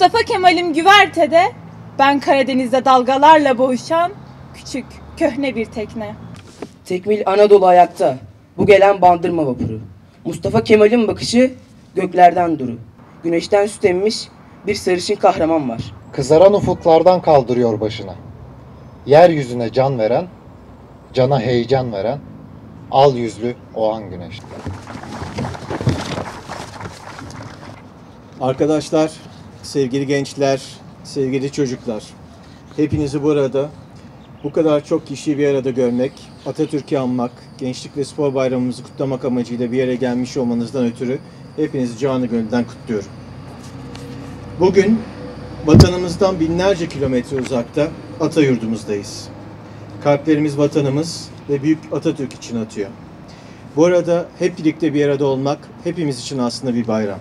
Mustafa Kemal'im güvertede, ben Karadeniz'de dalgalarla boğuşan küçük, köhne bir tekne. Tekmil Anadolu ayakta, bu gelen Bandırma vapuru. Mustafa Kemal'in bakışı göklerden duru. Güneşten süt emmiş bir sarışın kahraman var. Kızaran ufuklardan kaldırıyor başına. Yeryüzüne can veren, cana heyecan veren, al yüzlü o an güneş. Arkadaşlar, sevgili gençler, sevgili çocuklar, hepinizi burada, bu kadar çok kişiyi bir arada görmek, Atatürk'ü anmak, Gençlik ve Spor Bayramımızı kutlamak amacıyla bir araya gelmiş olmanızdan ötürü hepinizi canı gönülden kutluyorum. Bugün vatanımızdan binlerce kilometre uzakta Atayurdumuzdayız. Kalplerimiz vatanımız ve büyük Atatürk için atıyor. Bu arada hep birlikte bir arada olmak hepimiz için aslında bir bayram.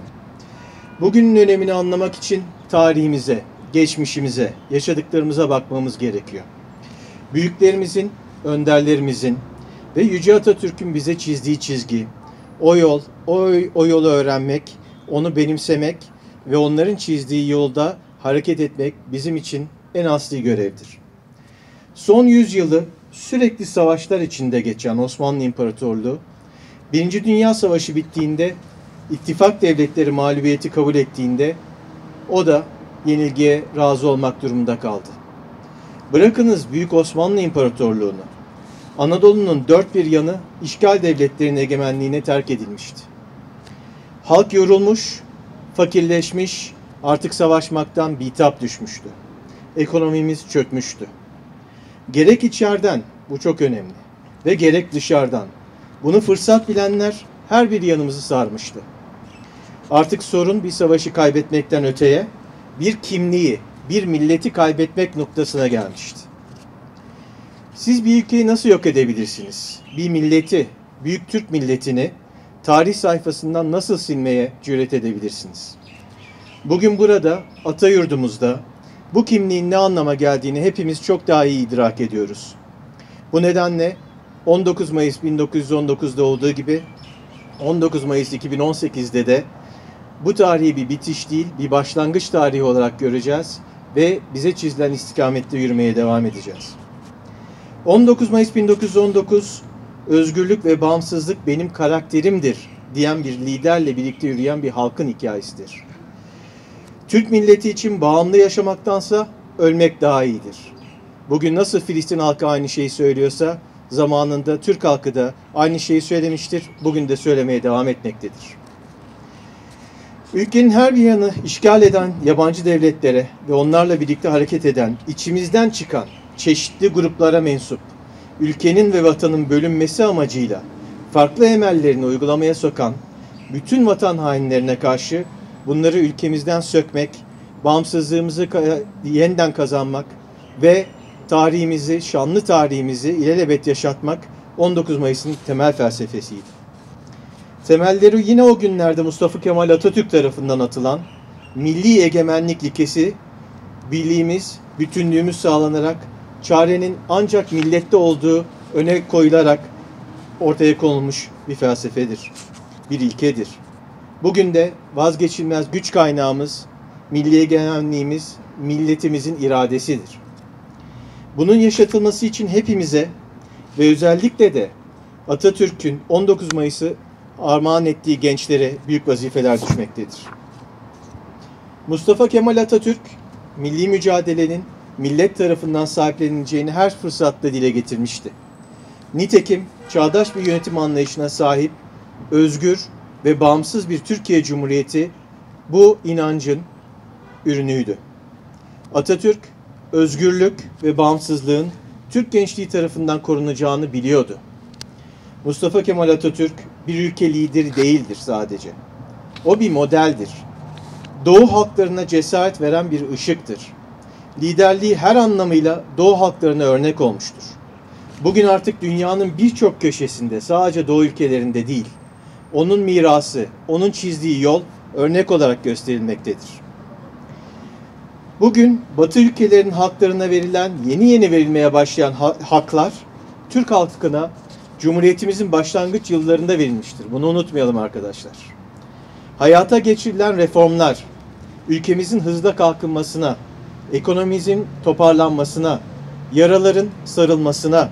Bugünün önemini anlamak için tarihimize, geçmişimize, yaşadıklarımıza bakmamız gerekiyor. Büyüklerimizin, önderlerimizin ve Yüce Atatürk'ün bize çizdiği çizgi, o yolu öğrenmek, onu benimsemek ve onların çizdiği yolda hareket etmek bizim için en asli görevdir. Son yüzyılı sürekli savaşlar içinde geçen Osmanlı İmparatorluğu, Birinci Dünya Savaşı bittiğinde, İttifak devletleri mağlubiyeti kabul ettiğinde o da yenilgiye razı olmak durumunda kaldı. Bırakınız Büyük Osmanlı İmparatorluğu'nu, Anadolu'nun dört bir yanı işgal devletlerin egemenliğine terk edilmişti. Halk yorulmuş, fakirleşmiş, artık savaşmaktan bitap düşmüştü. Ekonomimiz çökmüştü. Gerek içeriden, bu çok önemli, ve gerek dışarıdan, bunu fırsat bilenler her bir yanımızı sarmıştı. Artık sorun bir savaşı kaybetmekten öteye, bir kimliği, bir milleti kaybetmek noktasına gelmişti. Siz bir ülkeyi nasıl yok edebilirsiniz? Bir milleti, Büyük Türk milletini tarih sayfasından nasıl silmeye cüret edebilirsiniz? Bugün burada, Atayurdumuzda bu kimliğin ne anlama geldiğini hepimiz çok daha iyi idrak ediyoruz. Bu nedenle 19 Mayıs 1919'da olduğu gibi 19 Mayıs 2018'de de bu tarihi bir bitiş değil, bir başlangıç tarihi olarak göreceğiz ve bize çizilen istikamette yürümeye devam edeceğiz. 19 Mayıs 1919, özgürlük ve bağımsızlık benim karakterimdir diyen bir liderle birlikte yürüyen bir halkın hikayesidir. Türk milleti için bağımlı yaşamaktansa ölmek daha iyidir. Bugün nasıl Filistin halkı aynı şeyi söylüyorsa, zamanında Türk halkı da aynı şeyi söylemiştir, bugün de söylemeye devam etmektedir. Ülkenin her bir yanı işgal eden yabancı devletlere ve onlarla birlikte hareket eden, içimizden çıkan çeşitli gruplara mensup, ülkenin ve vatanın bölünmesi amacıyla farklı emellerini uygulamaya sokan bütün vatan hainlerine karşı bunları ülkemizden sökmek, bağımsızlığımızı yeniden kazanmak ve tarihimizi, şanlı tarihimizi ilelebet yaşatmak 19 Mayıs'ın temel felsefesiydi. Temelleri yine o günlerde Mustafa Kemal Atatürk tarafından atılan milli egemenlik ilkesi, birliğimiz, bütünlüğümüz sağlanarak, çarenin ancak millette olduğu öne koyularak ortaya konulmuş bir felsefedir, bir ilkedir. Bugün de vazgeçilmez güç kaynağımız, milli egemenliğimiz, milletimizin iradesidir. Bunun yaşatılması için hepimize ve özellikle de Atatürk'ün 19 Mayıs'ı armağan ettiği gençlere büyük vazifeler düşmektedir. Mustafa Kemal Atatürk, milli mücadelenin millet tarafından sahiplenileceğini her fırsatta dile getirmişti. Nitekim çağdaş bir yönetim anlayışına sahip, özgür ve bağımsız bir Türkiye Cumhuriyeti bu inancın ürünüydü. Atatürk, özgürlük ve bağımsızlığın Türk gençliği tarafından korunacağını biliyordu. Mustafa Kemal Atatürk bir ülke lideri değildir sadece. O bir modeldir. Doğu halklarına cesaret veren bir ışıktır. Liderliği her anlamıyla Doğu halklarına örnek olmuştur. Bugün artık dünyanın birçok köşesinde, sadece Doğu ülkelerinde değil, onun mirası, onun çizdiği yol örnek olarak gösterilmektedir. Bugün Batı ülkelerinin halklarına verilen, yeni verilmeye başlayan haklar, Türk halkına Cumhuriyetimizin başlangıç yıllarında verilmiştir. Bunu unutmayalım arkadaşlar. Hayata geçirilen reformlar, ülkemizin hızla kalkınmasına, ekonomimizin toparlanmasına, yaraların sarılmasına,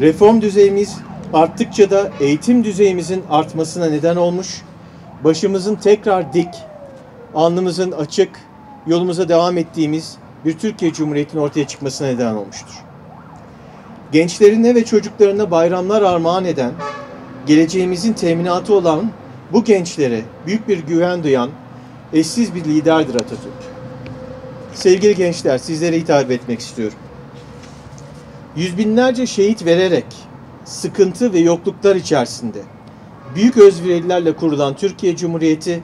reform düzeyimiz arttıkça da eğitim düzeyimizin artmasına neden olmuş, başımızın tekrar dik, alnımızın açık, yolumuza devam ettiğimiz bir Türkiye Cumhuriyeti'nin ortaya çıkmasına neden olmuştur. Gençlerine ve çocuklarına bayramlar armağan eden, geleceğimizin teminatı olan bu gençlere büyük bir güven duyan eşsiz bir liderdir Atatürk. Sevgili gençler, sizlere hitap etmek istiyorum. Yüz binlerce şehit vererek, sıkıntı ve yokluklar içerisinde büyük özverilerle kurulan Türkiye Cumhuriyeti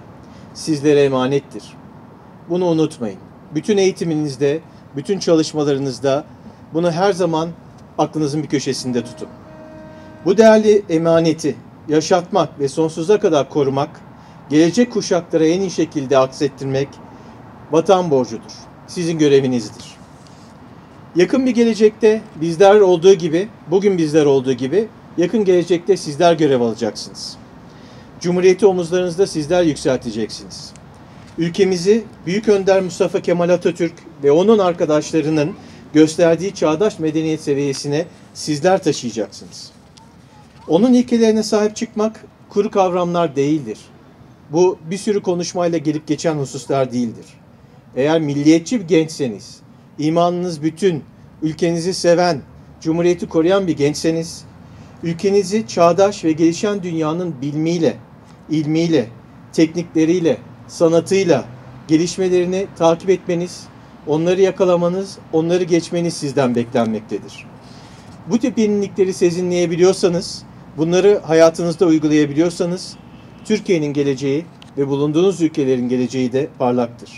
sizlere emanettir. Bunu unutmayın. Bütün eğitiminizde, bütün çalışmalarınızda bunu her zaman aklınızın bir köşesinde tutun. Bu değerli emaneti yaşatmak ve sonsuza kadar korumak, gelecek kuşaklara en iyi şekilde aksettirmek vatan borcudur. Sizin görevinizdir. Yakın bir gelecekte bizler olduğu gibi, bugün bizler olduğu gibi yakın gelecekte sizler görev alacaksınız. Cumhuriyeti omuzlarınızda sizler yükselteceksiniz. Ülkemizi Büyük Önder Mustafa Kemal Atatürk ve onun arkadaşlarının gösterdiği çağdaş medeniyet seviyesine sizler taşıyacaksınız. Onun ilkelerine sahip çıkmak kuru kavramlar değildir. Bu bir sürü konuşmayla gelip geçen hususlar değildir. Eğer milliyetçi bir gençseniz, imanınız bütün, ülkenizi seven, cumhuriyeti koruyan bir gençseniz, ülkenizi çağdaş ve gelişen dünyanın bilimiyle, ilmiyle, teknikleriyle, sanatıyla, gelişmelerini takip etmeniz, onları yakalamanız, onları geçmeniz sizden beklenmektedir. Bu tip yenilikleri sezinleyebiliyorsanız, bunları hayatınızda uygulayabiliyorsanız, Türkiye'nin geleceği ve bulunduğunuz ülkelerin geleceği de parlaktır.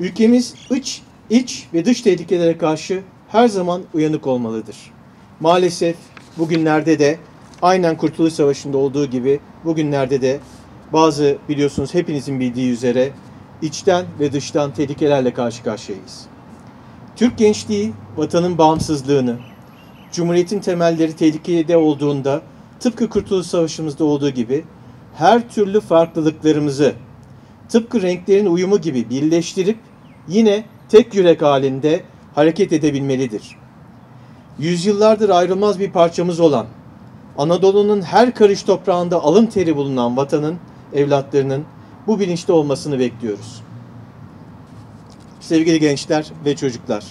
Ülkemiz iç ve dış tehlikelere karşı her zaman uyanık olmalıdır. Maalesef bugünlerde de aynen Kurtuluş Savaşı'nda olduğu gibi bugünlerde de bazı biliyorsunuz hepinizin bildiği üzere içten ve dıştan tehlikelerle karşı karşıyayız. Türk gençliği vatanın bağımsızlığını, Cumhuriyetin temelleri tehlikede olduğunda tıpkı Kurtuluş Savaşı'mızda olduğu gibi her türlü farklılıklarımızı tıpkı renklerin uyumu gibi birleştirip yine tek yürek halinde hareket edebilmelidir. Yüzyıllardır ayrılmaz bir parçamız olan, Anadolu'nun her karış toprağında alın teri bulunan vatanın, evlatlarının bu bilinçte olmasını bekliyoruz. Sevgili gençler ve çocuklar,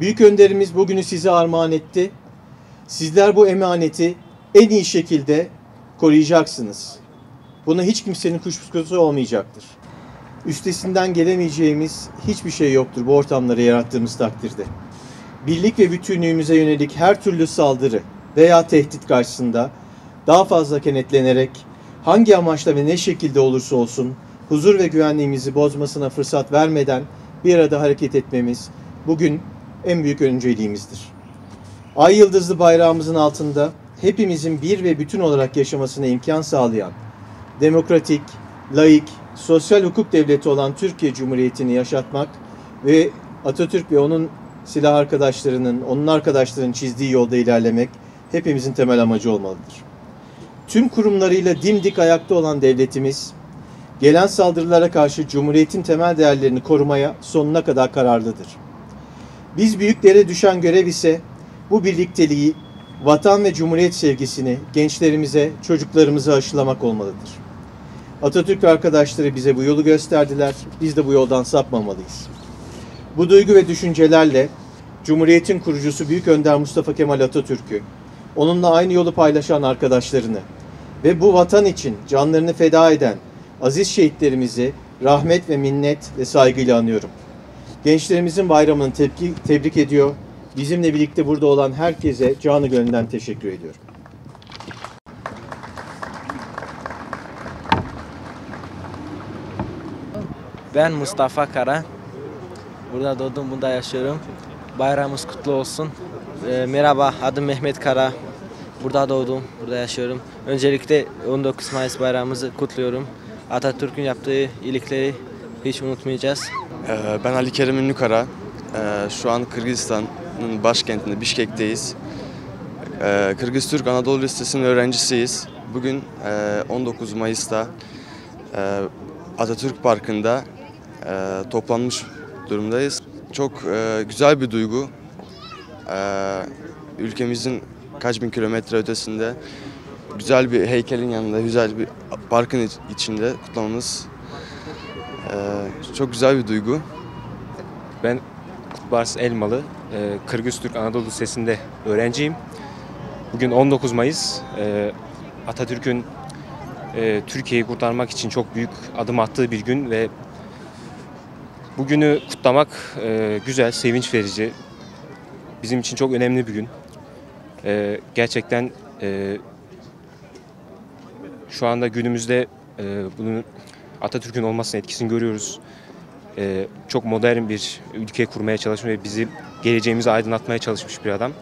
Büyük Önderimiz bugünü size armağan etti. Sizler bu emaneti en iyi şekilde koruyacaksınız. Buna hiç kimsenin kuşkusu olmayacaktır. Üstesinden gelemeyeceğimiz hiçbir şey yoktur bu ortamları yarattığımız takdirde. Birlik ve bütünlüğümüze yönelik her türlü saldırı veya tehdit karşısında daha fazla kenetlenerek hangi amaçla ve ne şekilde olursa olsun huzur ve güvenliğimizi bozmasına fırsat vermeden bir arada hareket etmemiz bugün en büyük önceliğimizdir. Ay yıldızlı bayrağımızın altında hepimizin bir ve bütün olarak yaşamasına imkan sağlayan demokratik, laik, sosyal hukuk devleti olan Türkiye Cumhuriyeti'ni yaşatmak ve Atatürk ve onun silah arkadaşlarının, onun arkadaşlarının çizdiği yolda ilerlemek hepimizin temel amacı olmalıdır. Tüm kurumlarıyla dimdik ayakta olan devletimiz, gelen saldırılara karşı Cumhuriyet'in temel değerlerini korumaya sonuna kadar kararlıdır. Biz büyüklere düşen görev ise bu birlikteliği, vatan ve cumhuriyet sevgisini gençlerimize, çocuklarımıza aşılamak olmalıdır. Atatürk arkadaşları bize bu yolu gösterdiler, biz de bu yoldan sapmamalıyız. Bu duygu ve düşüncelerle Cumhuriyet'in kurucusu Büyük Önder Mustafa Kemal Atatürk'ü, onunla aynı yolu paylaşan arkadaşlarını ve bu vatan için canlarını feda eden aziz şehitlerimizi rahmet ve minnet ve saygıyla anıyorum. Gençlerimizin bayramını tebrik ediyor, bizimle birlikte burada olan herkese canı gönülden teşekkür ediyorum. Ben Mustafa Kara. Burada doğdum, burada yaşıyorum. Bayramımız kutlu olsun. Merhaba, adım Mehmet Kara. Burada doğdum, burada yaşıyorum. Öncelikle 19 Mayıs bayramımızı kutluyorum. Atatürk'ün yaptığı iyilikleri hiç unutmayacağız. Ben Ali Kerim Ünlü Kara. Şu an Kırgızistan'ın başkentinde Bişkek'teyiz. Kırgız Türk Anadolu Lisesi'nin öğrencisiyiz. Bugün 19 Mayıs'ta Atatürk Parkı'nda toplanmış durumdayız. Çok güzel bir duygu. Ülkemizin kaç bin kilometre ötesinde güzel bir heykelin yanında, güzel bir parkın içinde kutlamamız çok güzel bir duygu. Ben Bars Elmalı, Kırgız Türk Anadolu Lisesi'nde öğrenciyim. Bugün 19 Mayıs, Atatürk'ün Türkiye'yi kurtarmak için çok büyük adım attığı bir gün ve bugünü kutlamak güzel, sevinç verici. Bizim için çok önemli bir gün. Gerçekten şu anda günümüzde bunun Atatürk'ün olmasının etkisini görüyoruz. Çok modern bir ülke kurmaya çalışmış ve bizi geleceğimizi aydınlatmaya çalışmış bir adam.